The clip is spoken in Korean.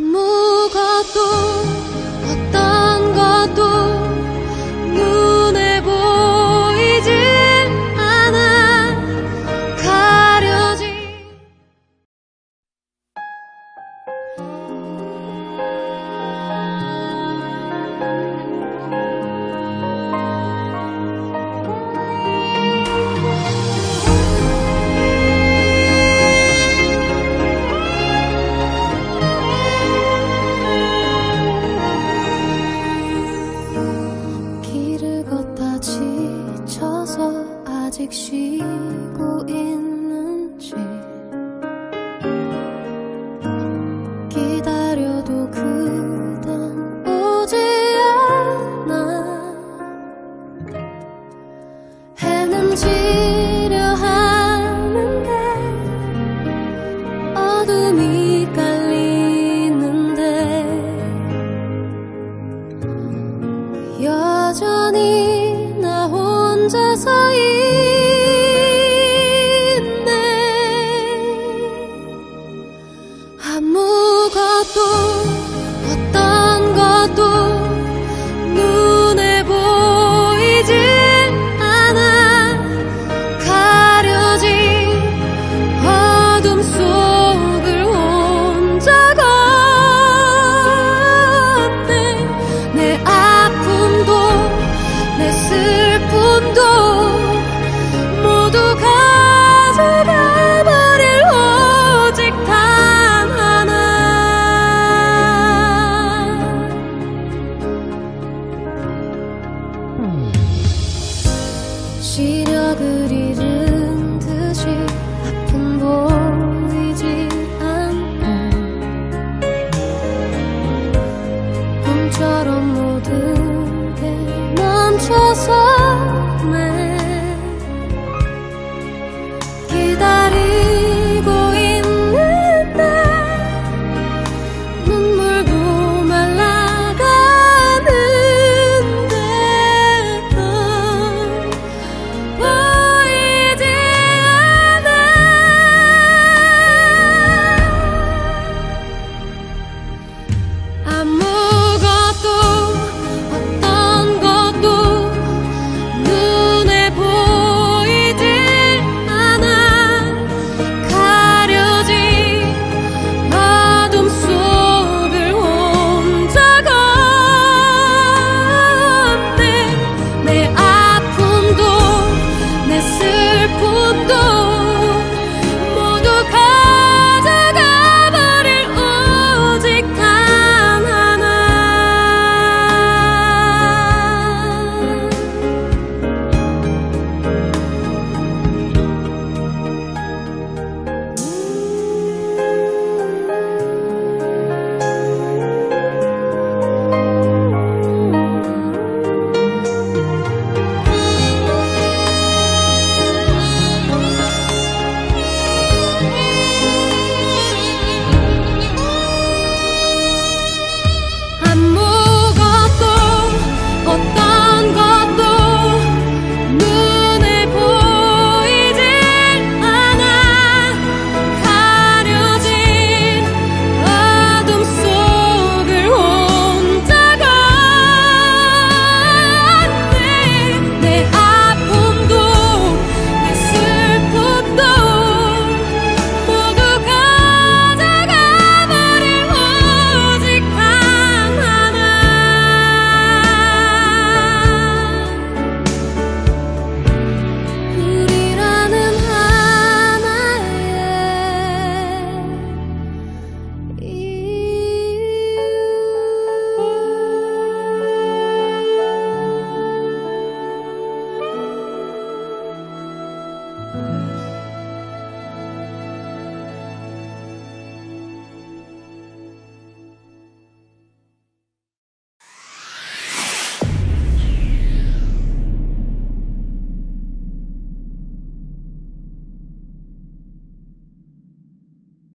아무것도 어떤 것도 눈에 보이지 않아 가려진 아직 쉬고 있는지 기다려도 그댄 오지 않아. 해는 지려 하는데 어둠이 깔리는데 여전히 나 혼자서 아무것도